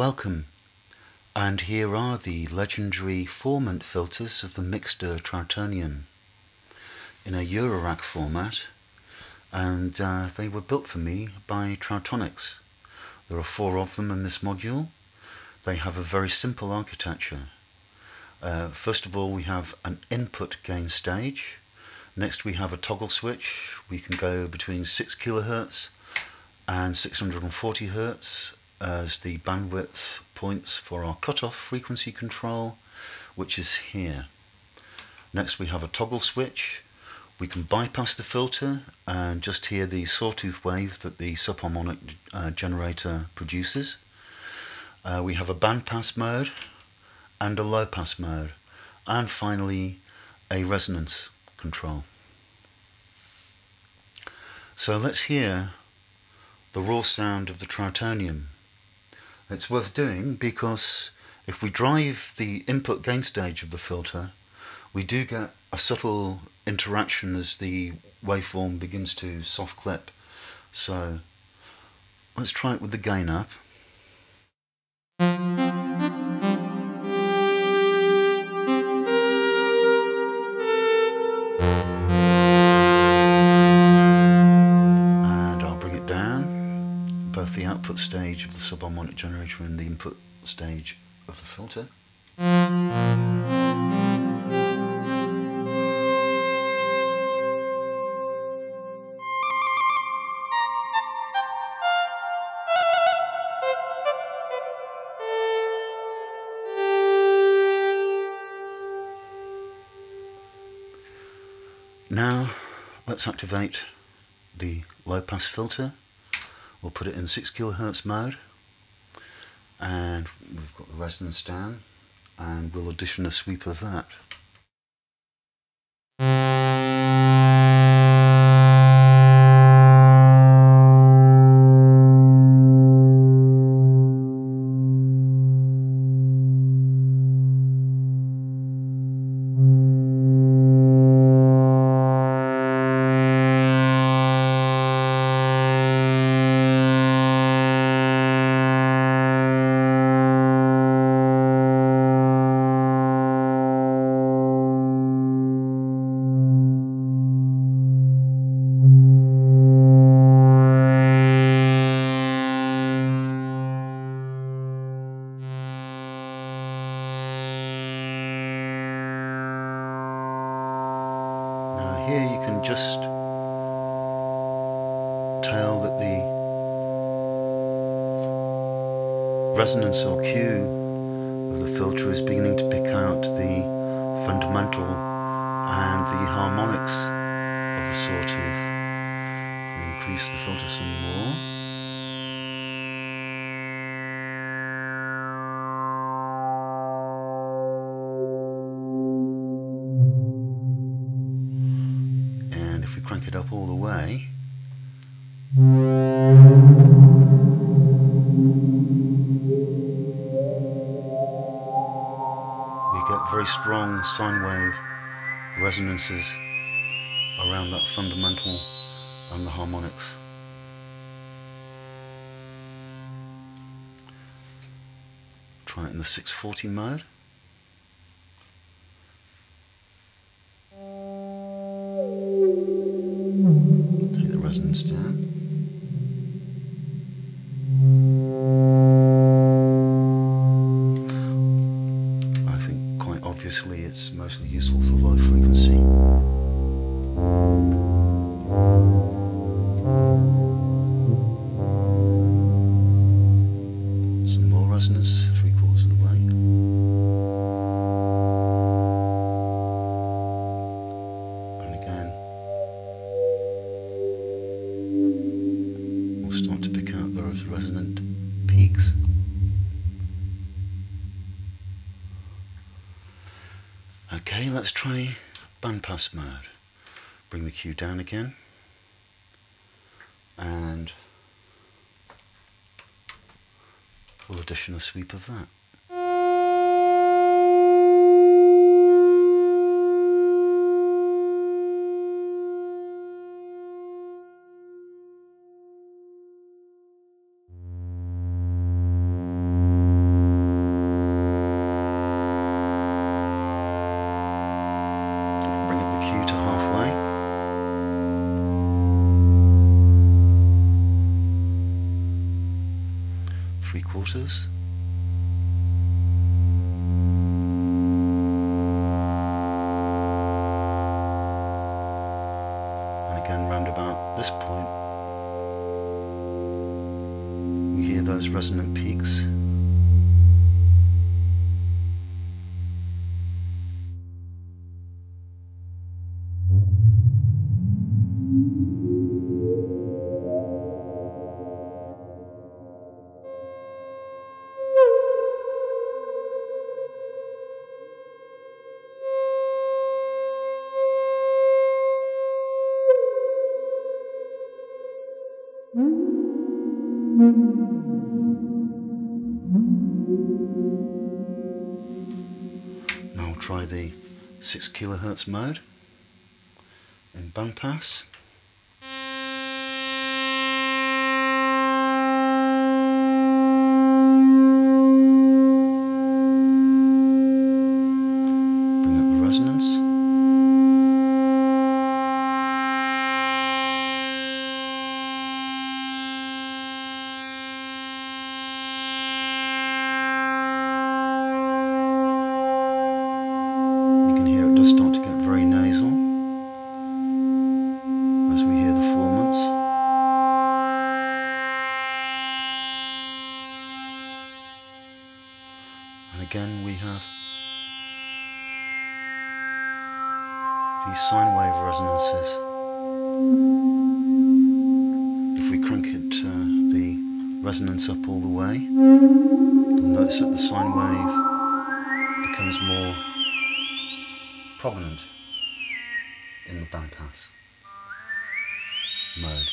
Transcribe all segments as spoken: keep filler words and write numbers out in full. Welcome, and here are the legendary formant filters of the Mixtur-Trautonium in a Eurorack format, and uh, they were built for me by Trautoniks. There are four of them in this module. They have a very simple architecture. Uh, first of all, we have an input gain stage. Next we have a toggle switch. We can go between six kilohertz and six hundred forty hertz as the bandwidth points for our cutoff frequency control, which is here. Next we have a toggle switch. We can bypass the filter and just hear the sawtooth wave that the subharmonic uh, generator produces. Uh, we have a bandpass mode and a low pass mode, and finally a resonance control. So let's hear the raw sound of the Trautonium. It's worth doing because if we drive the input gain stage of the filter, we do get a subtle interaction as the waveform begins to soft clip. So let's try it with the gain up. The output stage of the subharmonic generator and the input stage of the filter. Now let's activate the low pass filter. We'll put it in six kilohertz mode, and we've got the resonance down, and we'll audition a sweep of that. Here you can just tell that the resonance or cue of the filter is beginning to pick out the fundamental and the harmonics of the sawtooth. We'll increase the filter some more. Crank it up all the way. We get very strong sine wave resonances around that fundamental and the harmonics. Try it in the six forty mode. Resonance down. I think quite obviously it's mostly useful for low frequency. Some more resonance, three quarters of the way. And again. Start to pick out those resonant peaks. Okay, let's try bandpass mode. Bring the cue down again, and we'll addition a sweep of that. courses. And again, round about this point, you hear those resonant peaks. Now I'll try the six kilohertz mode in bandpass. Again, we have these sine wave resonances. If we crank it uh, the resonance up all the way, you'll notice that the sine wave becomes more prominent in the bandpass mode.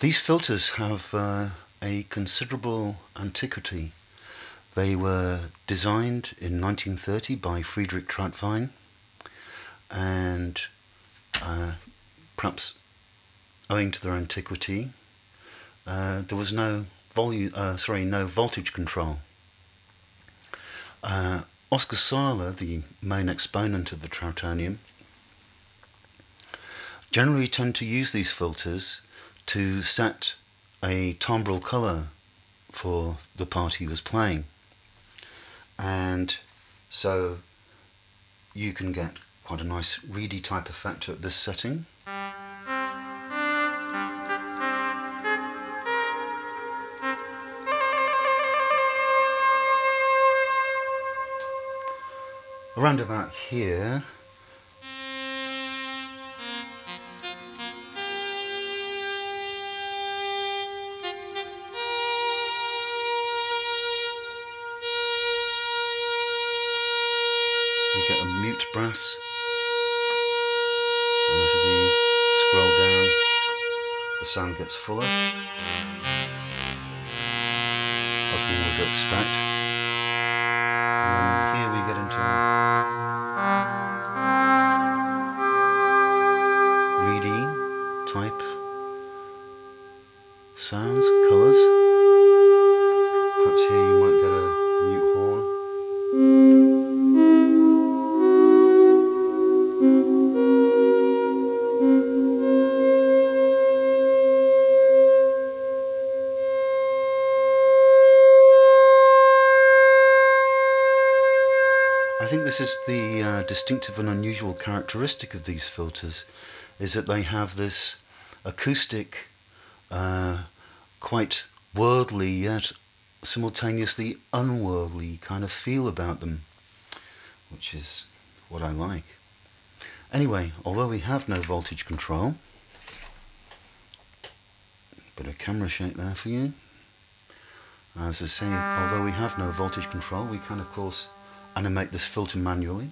These filters have uh, a considerable antiquity. They were designed in nineteen thirty by Friedrich Trautwein, and uh, perhaps owing to their antiquity, uh, there was no volume, uh, sorry, no voltage control. Uh, Oskar Sala, the main exponent of the Trautonium, generally tend to use these filters to set a timbral colour for the part he was playing, and so you can get quite a nice reedy type effect at this setting. Around about here get a mute brass, and as we scroll down the sound gets fuller, as we would expect, and here we get into reedy type sounds, colours. Perhaps here you might get a mute horn. I think this is the uh, distinctive and unusual characteristic of these filters, is that they have this acoustic, uh, quite worldly yet simultaneously unworldly kind of feel about them, which is what I like. Anyway, although we have no voltage control, bit of camera shake there for you. As I say, although we have no voltage control, we can of course animate this filter manually.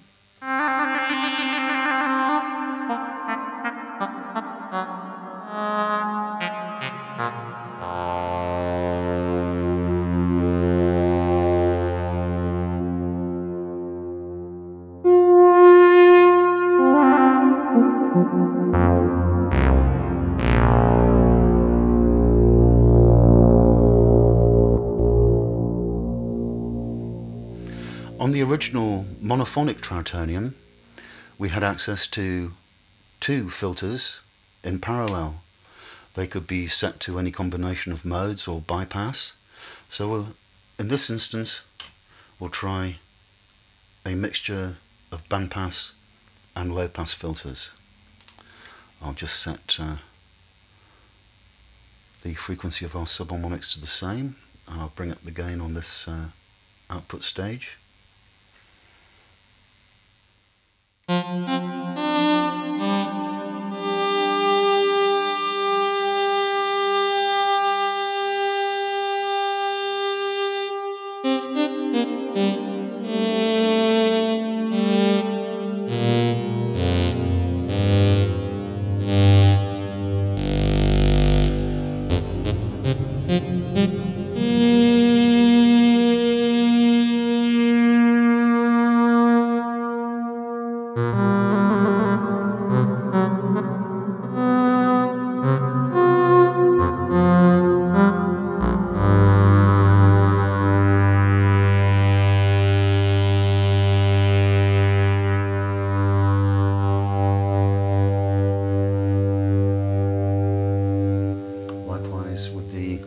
On the original monophonic Trautonium, we had access to two filters in parallel. They could be set to any combination of modes or bypass. So we'll, in this instance, we'll try a mixture of bandpass and low-pass filters. I'll just set uh, the frequency of our sub-harmonics to the same, and I'll bring up the gain on this uh, output stage.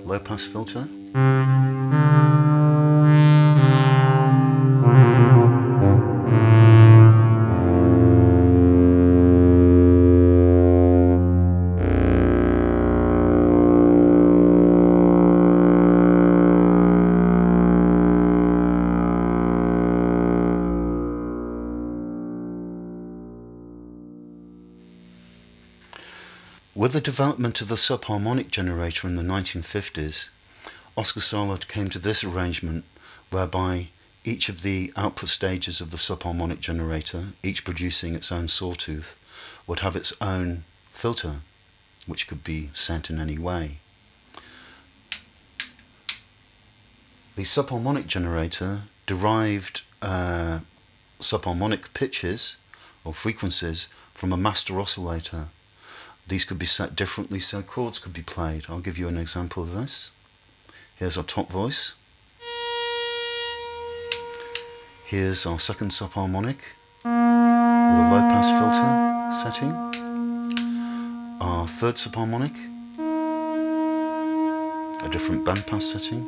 Low-pass filter. With the development of the subharmonic generator in the nineteen fifties, Oskar Sala came to this arrangement whereby each of the output stages of the subharmonic generator, each producing its own sawtooth, would have its own filter, which could be set in any way. The subharmonic generator derived uh, subharmonic pitches or frequencies from a master oscillator. These could be set differently so chords could be played. I'll give you an example of this. Here's our top voice. Here's our second subharmonic with a low pass filter setting. Our third subharmonic, a different bandpass setting.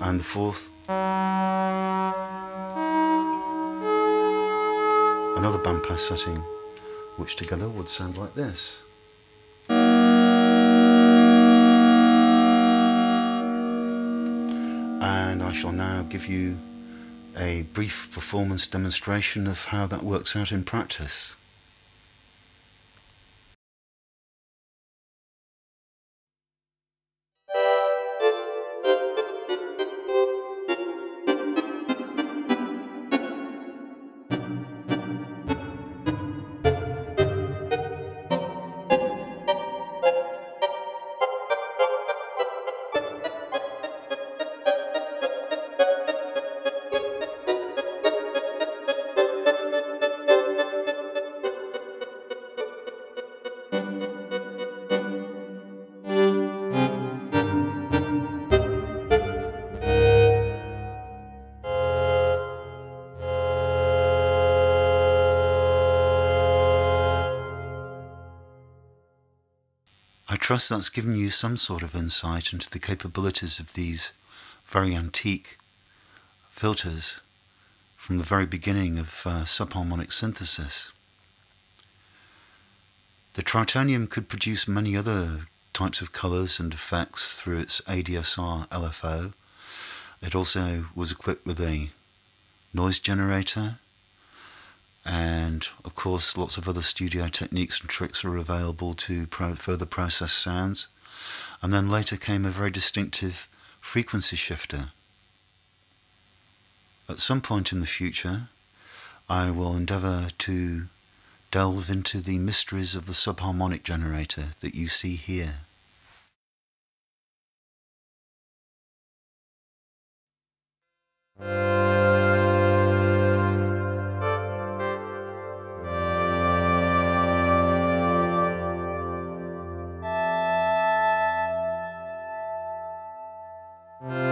And the fourth, another bandpass setting, which together would sound like this. And I shall now give you a brief performance demonstration of how that works out in practice. I trust that's given you some sort of insight into the capabilities of these very antique filters from the very beginning of uh, subharmonic synthesis. The Trautonium could produce many other types of colours and effects through its A D S R L F O. It also was equipped with a noise generator, and of course lots of other studio techniques and tricks are available to pro further process sounds. And then later came a very distinctive frequency shifter. At some point in the future I will endeavour to delve into the mysteries of the subharmonic generator that you see here. Bye.